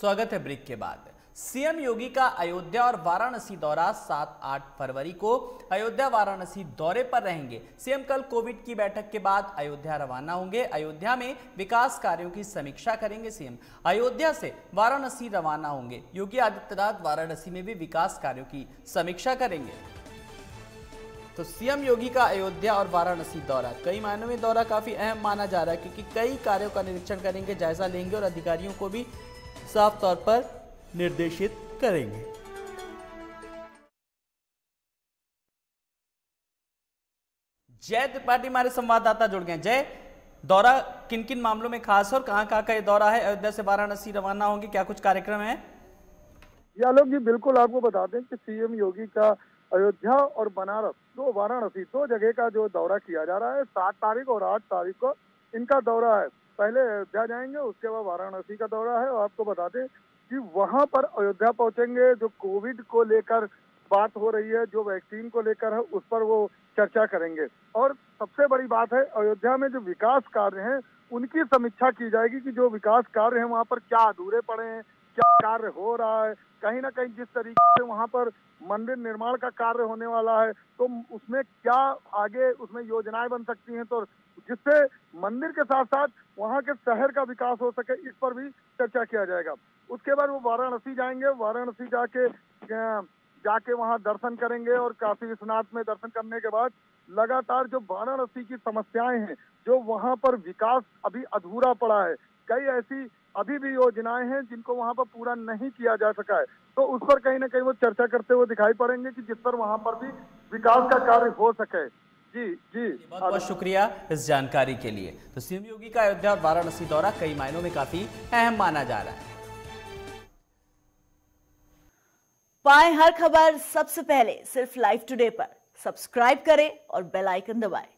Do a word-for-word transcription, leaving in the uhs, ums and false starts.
स्वागत है ब्रेक के बाद। सीएम योगी का अयोध्या और वाराणसी दौरा सात आठ फरवरी को अयोध्या वाराणसी दौरे पर रहेंगे। सीएम कल कोविड की बैठक के बाद अयोध्या रवाना होंगे। अयोध्या में विकास कार्यों की समीक्षा करेंगे। सीएम अयोध्या से वाराणसी रवाना होंगे। योगी आदित्यनाथ वाराणसी में भी विकास कार्यों की समीक्षा करेंगे। तो सीएम योगी का अयोध्या और वाराणसी दौरा, कई मायनों में दौरा काफी अहम माना जा रहा है, क्योंकि कई कार्यों का निरीक्षण करेंगे, जायजा लेंगे और अधिकारियों को भी साफ तौर पर निर्देशित करेंगे। जय त्रिपाठी हमारे संवाददाता जुड़ गए। जय, दौरा किन किन मामलों में खास और कहां कहां का ये दौरा है? अयोध्या से वाराणसी रवाना होंगे, क्या कुछ कार्यक्रम है? ये आलोक जी बिल्कुल आपको बता दें कि सीएम योगी का अयोध्या और बनारस दो वाराणसी दो जगह का जो दौरा किया जा रहा है, सात तारीख और आठ तारीख को इनका दौरा है। पहले अयोध्या जाएंगे, उसके बाद वाराणसी का दौरा है। और आपको बता दें कि वहां पर अयोध्या पहुंचेंगे, जो कोविड को लेकर बात हो रही है, जो वैक्सीन को लेकर है, उस पर वो चर्चा करेंगे। और सबसे बड़ी बात है, अयोध्या में जो विकास कार्य हैं उनकी समीक्षा की जाएगी कि जो विकास कार्य हैं वहाँ पर क्या अधूरे पड़े हैं, क्या कार्य हो रहा है। कहीं ना कहीं जिस तरीके से वहाँ पर मंदिर निर्माण का कार्य होने वाला है, तो उसमें क्या आगे उसमें योजनाएं बन सकती हैं, तो जिससे मंदिर के साथ साथ वहाँ के शहर का विकास हो सके, इस पर भी चर्चा किया जाएगा। उसके बाद वो वाराणसी जाएंगे, वाराणसी जाके जाके वहाँ दर्शन करेंगे और काशी विश्वनाथ में दर्शन करने के बाद लगातार जो वाराणसी की समस्याएं हैं, जो वहाँ पर विकास अभी अधूरा पड़ा है, कई ऐसी अभी भी योजनाएं हैं जिनको वहां पर पूरा नहीं किया जा सका है, तो उस पर कहीं ना कहीं वो चर्चा करते हुए दिखाई पड़ेंगे कि जिस पर वहां पर भी विकास का कार्य हो सके। जी जी, बहुत बहुत शुक्रिया इस जानकारी के लिए। तो सीएम योगी का अयोध्या और वाराणसी दौरा कई मायनों में काफी अहम माना जा रहा है। पाएं हर खबर सबसे पहले सिर्फ लाइव टुडे पर, सब्सक्राइब करें और बेल आइकन दबाएं।